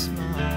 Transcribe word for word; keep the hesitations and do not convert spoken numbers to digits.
smile.